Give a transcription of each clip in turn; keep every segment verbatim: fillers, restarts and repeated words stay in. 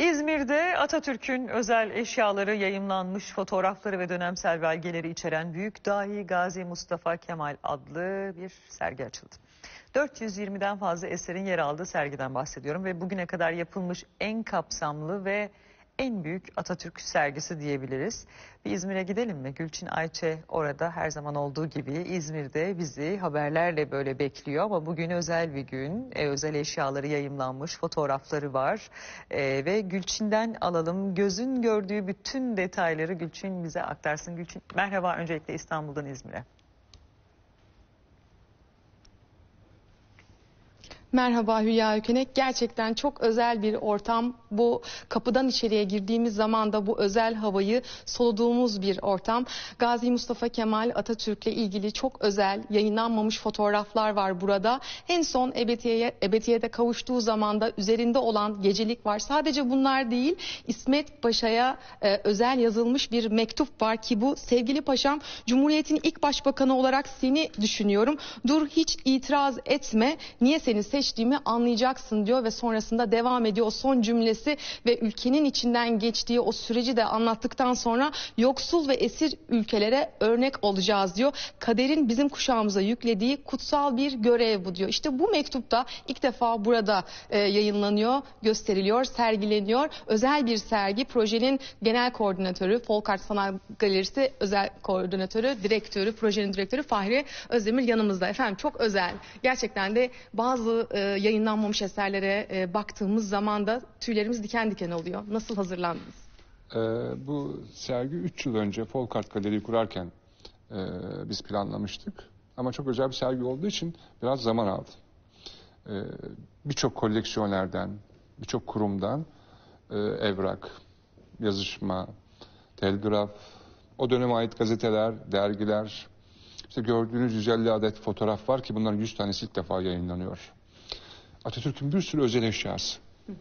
İzmir'de Atatürk'ün özel eşyaları, yayımlanmış fotoğrafları ve dönemsel belgeleri içeren Büyük Dahi Gazi Mustafa Kemal adlı bir sergi açıldı. dört yüz yirmiden fazla eserin yer aldığı sergiden bahsediyorum ve bugüne kadar yapılmış en kapsamlı ve en büyük Atatürk sergisi diyebiliriz. Bir İzmir'e gidelim mi? Gülçin Ayçe orada her zaman olduğu gibi İzmir'de bizi haberlerle böyle bekliyor. Ama bugün özel bir gün. E, özel eşyaları yayımlanmış, fotoğrafları var. E, ve Gülçin'den alalım. Gözün gördüğü bütün detayları Gülçin bize aktarsın. Gülçin, merhaba öncelikle İstanbul'dan İzmir'e. Merhaba Hülya Ökenek. Gerçekten çok özel bir ortam. Bu kapıdan içeriye girdiğimiz zaman da bu özel havayı soluduğumuz bir ortam. Gazi Mustafa Kemal Atatürk'le ilgili çok özel yayınlanmamış fotoğraflar var burada. En son ebediyeye, ebediyede kavuştuğu zaman da üzerinde olan gecelik var. Sadece bunlar değil, İsmet Paşa'ya e, özel yazılmış bir mektup var ki bu sevgili paşam Cumhuriyet'in ilk başbakanı olarak seni düşünüyorum. Dur hiç itiraz etme. Niye seni seçtim? Geçtiğimi anlayacaksın diyor ve sonrasında devam ediyor o son cümlesi ve ülkenin içinden geçtiği o süreci de anlattıktan sonra yoksul ve esir ülkelere örnek olacağız diyor. Kaderin bizim kuşağımıza yüklediği kutsal bir görev bu diyor. İşte bu mektupta ilk defa burada e, yayınlanıyor, gösteriliyor, sergileniyor. Özel bir sergi. Projenin genel koordinatörü, Folkart Sanat Galerisi özel koordinatörü, direktörü, projenin direktörü Fahri Özdemir yanımızda. Efendim çok özel. Gerçekten de bazı E, yayınlanmamış eserlere e, baktığımız zaman da tüylerimiz diken diken oluyor. Nasıl hazırlandınız? E, bu sergi üç yıl önce Folkart Galeri'yi kurarken e, biz planlamıştık. Ama çok özel bir sergi olduğu için biraz zaman aldı. E, birçok koleksiyonlardan, birçok kurumdan e, evrak, yazışma, telgraf, o döneme ait gazeteler, dergiler, işte gördüğünüz yüz elli adet fotoğraf var ki bunların yüz tanesi ilk defa yayınlanıyor. Atatürk'ün bir sürü özel eşyası. Hı hı.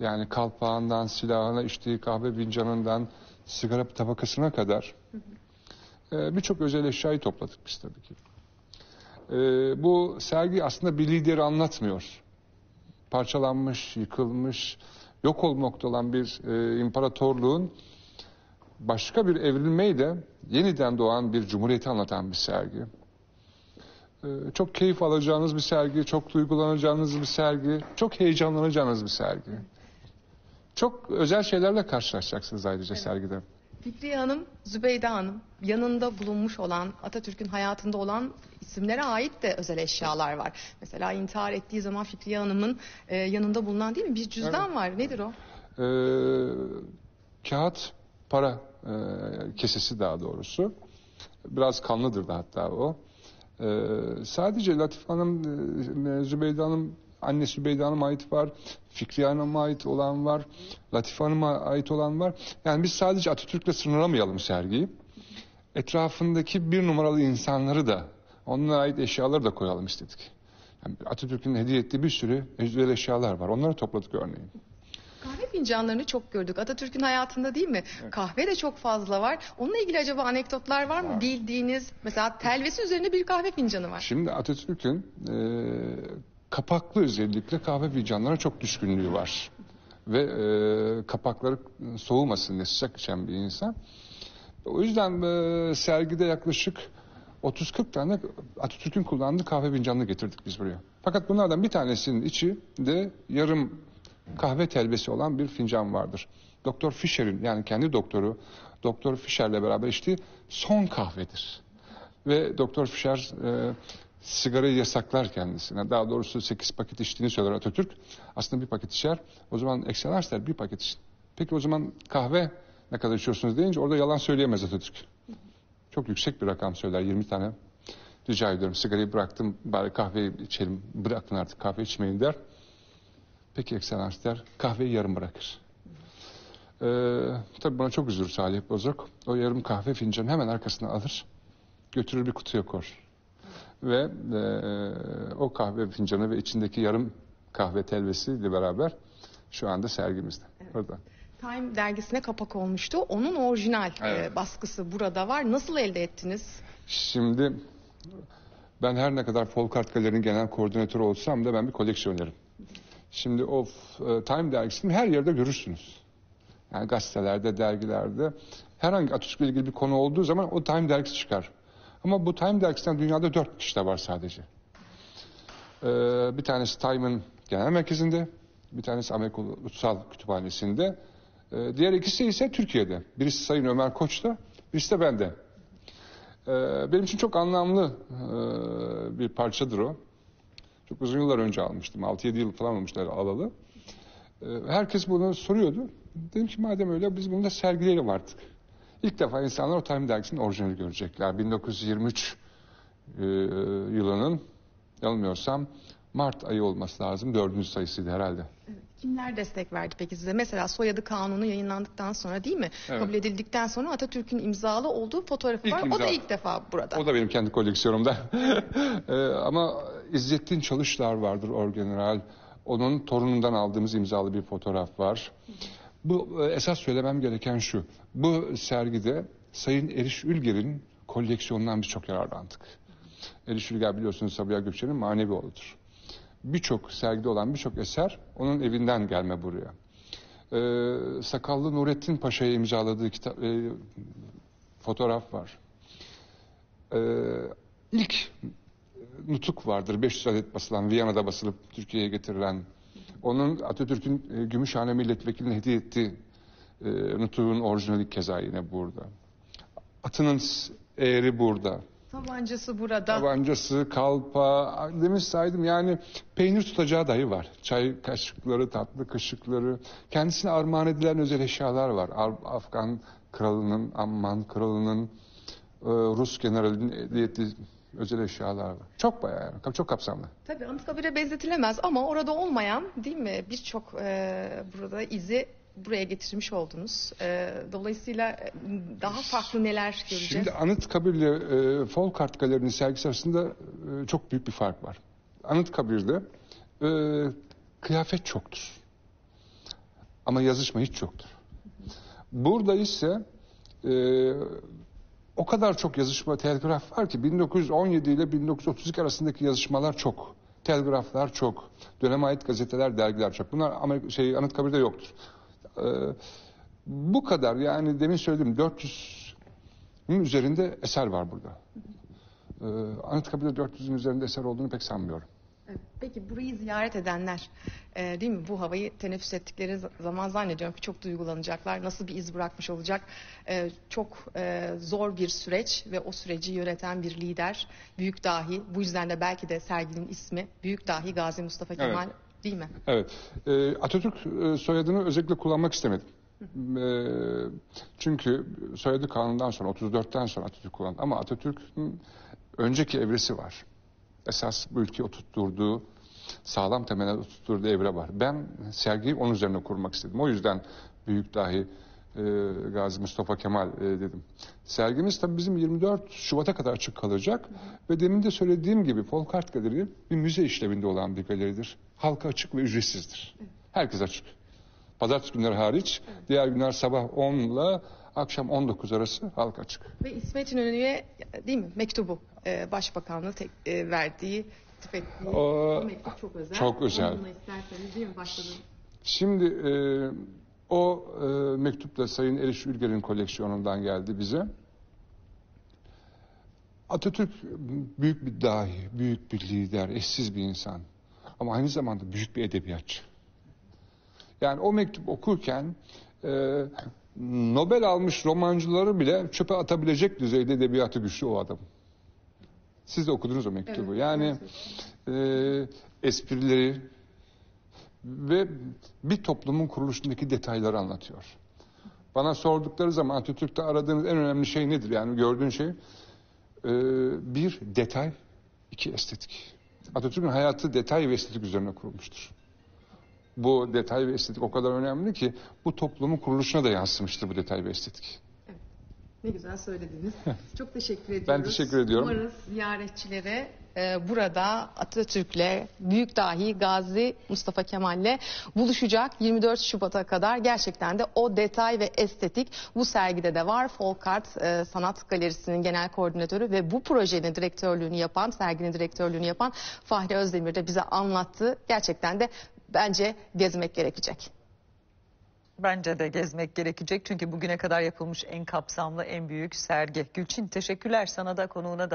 Yani kalpağından, silahına, içtiği kahve fincanından, sigara tabakasına kadar ee, birçok özel eşyayı topladık biz tabii ki. Ee, bu sergi aslında bir lideri anlatmıyor. Parçalanmış, yıkılmış, yok olmakta olan bir e, imparatorluğun başka bir evrilmeyle yeniden doğan bir cumhuriyeti anlatan bir sergi. Çok keyif alacağınız bir sergi, çok duygulanacağınız bir sergi, çok heyecanlanacağınız bir sergi. Çok özel şeylerle karşılaşacaksınız ayrıca evet. Sergide. Fikriye Hanım, Zübeyde Hanım yanında bulunmuş olan, Atatürk'ün hayatında olan isimlere ait de özel eşyalar var. Mesela intihar ettiği zaman Fikriye Hanım'ın e, yanında bulunan değil mi? Bir cüzdan evet. Var. Nedir o? Ee, kağıt para e, kesesi daha doğrusu. Biraz kanlıdır da hatta o. Ee, sadece Latife Hanım, Zübeyde Hanım, anne Zübeyde Hanım'a ait var, Fikriye Hanım'a ait olan var, Latife Hanım'a ait olan var. Yani biz sadece Atatürk'le sınırlamayalım sergiyi. Etrafındaki bir numaralı insanları da, onlara ait eşyaları da koyalım istedik. Yani Atatürk'ün hediye ettiği bir sürü özel eşyalar var, onları topladık örneğin. Kahve fincanlarını çok gördük. Atatürk'ün hayatında değil mi? Evet. Kahve de çok fazla var. Onunla ilgili acaba anekdotlar var mı? Var. Bildiğiniz mesela telvesi üzerine bir kahve fincanı var. Şimdi Atatürk'ün e, kapaklı özellikle kahve fincanlarına çok düşkünlüğü var. Ve e, kapakları soğumasın diye sıcak içen bir insan. O yüzden e, sergide yaklaşık otuz kırk tane Atatürk'ün kullandığı kahve fincanını getirdik biz buraya. Fakat bunlardan bir tanesinin içi de yarım kahve telbesi olan bir fincan vardır. Doktor Fisher'in yani kendi doktoru Doktor Fisher'le beraber içtiği son kahvedir. Ve Doktor Fisher e, sigarayı yasaklar kendisine. Daha doğrusu sekiz paket içtiğini söyler Atatürk. Aslında bir paket içer. O zaman ekselans der bir paket için. Peki o zaman kahve ne kadar içiyorsunuz deyince orada yalan söyleyemez Atatürk. Çok yüksek bir rakam söyler, yirmi tane. Rica ediyorum sigarayı bıraktım bari kahveyi içelim. Bırakın artık kahve içmeyin der. Peki ekselans der, kahveyi yarım bırakır. Ee, tabii buna çok üzülür Salih Bozok. O yarım kahve fincanı hemen arkasına alır, götürür bir kutuya koyar. Ve e, o kahve fincanı ve içindeki yarım kahve telvesiyle beraber şu anda sergimizde. Evet. Orada. Time dergisine kapak olmuştu. Onun orijinal evet. e, baskısı burada var. Nasıl elde ettiniz? Şimdi ben her ne kadar Folkart Galeri'nin genel koordinatörü olsam da ben bir koleksiyonerim. Şimdi o Time dergisini her yerde görürsünüz. Yani gazetelerde, dergilerde herhangi Atatürk'le ilgili bir konu olduğu zaman o Time dergisi çıkar. Ama bu Time dergisinden dünyada dört kişi de var sadece. Ee, bir tanesi Time'ın genel merkezinde, bir tanesi Amerika Ulusal Kütüphanesi'nde. Ee, diğer ikisi ise Türkiye'de. Birisi Sayın Ömer Koç'ta, birisi de bende. Ee, benim için çok anlamlı e, bir parçadır o. Çok uzun yıllar önce almıştım. altı yedi yıl falan olmuşlar alalı. Ee, herkes bunu soruyordu. Dedim ki madem öyle biz bunu da sergileyelim artık. İlk defa insanlar o Time dergisinin orijinali görecekler. bin dokuz yüz yirmi üç e, yılının yanılmıyorsam Mart ayı olması lazım. Dördüncü sayısıydı herhalde. Evet. Kimler destek verdi peki size? Mesela soyadı kanunu yayınlandıktan sonra değil mi? Evet. Kabul edildikten sonra Atatürk'ün imzalı olduğu fotoğrafı ilk var. İmza... O da ilk defa burada. O da benim kendi koleksiyonumda. e, ama İzzettin Çalışlar vardır orgeneral. Onun torunundan aldığımız imzalı bir fotoğraf var. Bu esas söylemem gereken şu. Bu sergide Sayın Eriş Ülger'in koleksiyonundan biz çok yararlandık. Eriş Ülger biliyorsunuz Sabiha Gökçen'in manevi oğludur. Birçok sergide olan birçok eser onun evinden gelme buraya. Ee, Sakallı Nurettin Paşa'ya imzaladığı kitap, e, fotoğraf var. Ee, ilk nutuk vardır. beş yüz adet basılan, Viyana'da basılıp Türkiye'ye getirilen. Onun Atatürk'ün e, Gümüşhane Milletvekiline hediye ettiği e, nutuğun orijinali keza yine burada. Atının eğri burada. Tabancası burada. Tabancası, kalpa, demin saydım yani peynir tutacağı dahi var. Çay kaşıkları, tatlı kaşıkları. Kendisine armağan edilen özel eşyalar var. Afgan kralının, Amman kralının, Rus generalinin hediye ettiği özel eşyalar var. Çok bayağı yani, çok kapsamlı. Tabii Anıtkabir'e benzetilemez ama orada olmayan değil mi birçok e, burada izi buraya getirmiş oldunuz. E, dolayısıyla daha farklı neler göreceğiz? Şimdi Anıtkabir ile e, Folkart Galeri'nin sergisi arasında e, çok büyük bir fark var. Anıtkabir'de e, kıyafet çoktur. Ama yazışma hiç yoktur. Burada ise e, o kadar çok yazışma, telgraf var ki bin dokuz yüz on yedi ile bin dokuz yüz otuz iki arasındaki yazışmalar çok. Telgraflar çok. Döneme ait gazeteler, dergiler çok. Bunlar Amerika, şey, Anıtkabir'de yoktur. Ee, bu kadar yani demin söylediğim dört yüzün üzerinde eser var burada. Ee, Anıtkabir'de dört yüzün üzerinde eser olduğunu pek sanmıyorum. Peki burayı ziyaret edenler e, değil mi bu havayı teneffüs ettikleri zaman zannediyorum ki çok duygulanacaklar. Nasıl bir iz bırakmış olacak? E, çok e, zor bir süreç ve o süreci yöneten bir lider. Büyük dahi bu yüzden de belki de serginin ismi Büyük Dahi Gazi Mustafa Kemal evet. Değil mi? Evet. E, Atatürk soyadını özellikle kullanmak istemedim. E, çünkü soyadı kanundan sonra otuz dörtten sonra Atatürk kullandı. Ama Atatürk'ün önceki evresi var. Esas bu ülkeyi oturtturduğu, sağlam temele oturtturduğu evre var. Ben sergiyi onun üzerine kurmak istedim. O yüzden Büyük Dahi e, Gazi Mustafa Kemal e, dedim. Sergimiz tabii bizim yirmi dört Şubat'a kadar açık kalacak. Ve demin de söylediğim gibi Folkart Galeri bir müze işlevinde olan bir galeridir. Halka açık ve ücretsizdir. Herkes açık. Pazartesi günleri hariç, diğer günler sabah on ile akşam on dokuz arası halka açık. Ve İsmet İnönü'ye değil mi mektubu e, başbakanlığı tek, e, verdiği tüfekli o, o mektup çok özel. Çok özel. Onunla isterseniz değil mi başladım? Şimdi e, o e, mektup da Sayın Eriş Ülger'in koleksiyonundan geldi bize. Atatürk büyük bir dahi, büyük bir lider, eşsiz bir insan. Ama aynı zamanda büyük bir edebiyatçı. Yani o mektup okurken e, Nobel almış romancıları bile çöpe atabilecek düzeyde edebiyatı güçlü o adam. Siz de okudunuz o mektubu. Evet, yani e, esprileri ve bir toplumun kuruluşundaki detayları anlatıyor. Bana sordukları zaman Atatürk'te aradığınız en önemli şey nedir? Yani gördüğün şey e, bir detay, iki estetik. Atatürk'ün hayatı detay ve estetik üzerine kurulmuştur. Bu detay ve estetik o kadar önemli ki bu toplumun kuruluşuna da yansımıştır bu detay ve estetik. Evet. Ne güzel söylediniz. Çok teşekkür ediyoruz. Ben teşekkür ediyorum. Umarız ziyaretçilere e, burada Atatürk'le, Büyük Dahi Gazi Mustafa Kemal'le buluşacak. yirmi dört Şubat'a kadar gerçekten de o detay ve estetik bu sergide de var. Folkart e, Sanat Galerisi'nin genel koordinatörü ve bu projenin direktörlüğünü yapan, serginin direktörlüğünü yapan Fahri Özdemir de bize anlattı. Gerçekten de bence gezmek gerekecek. Bence de gezmek gerekecek çünkü bugüne kadar yapılmış en kapsamlı, en büyük sergi. Gülçin, teşekkürler sana da, konuğuna da.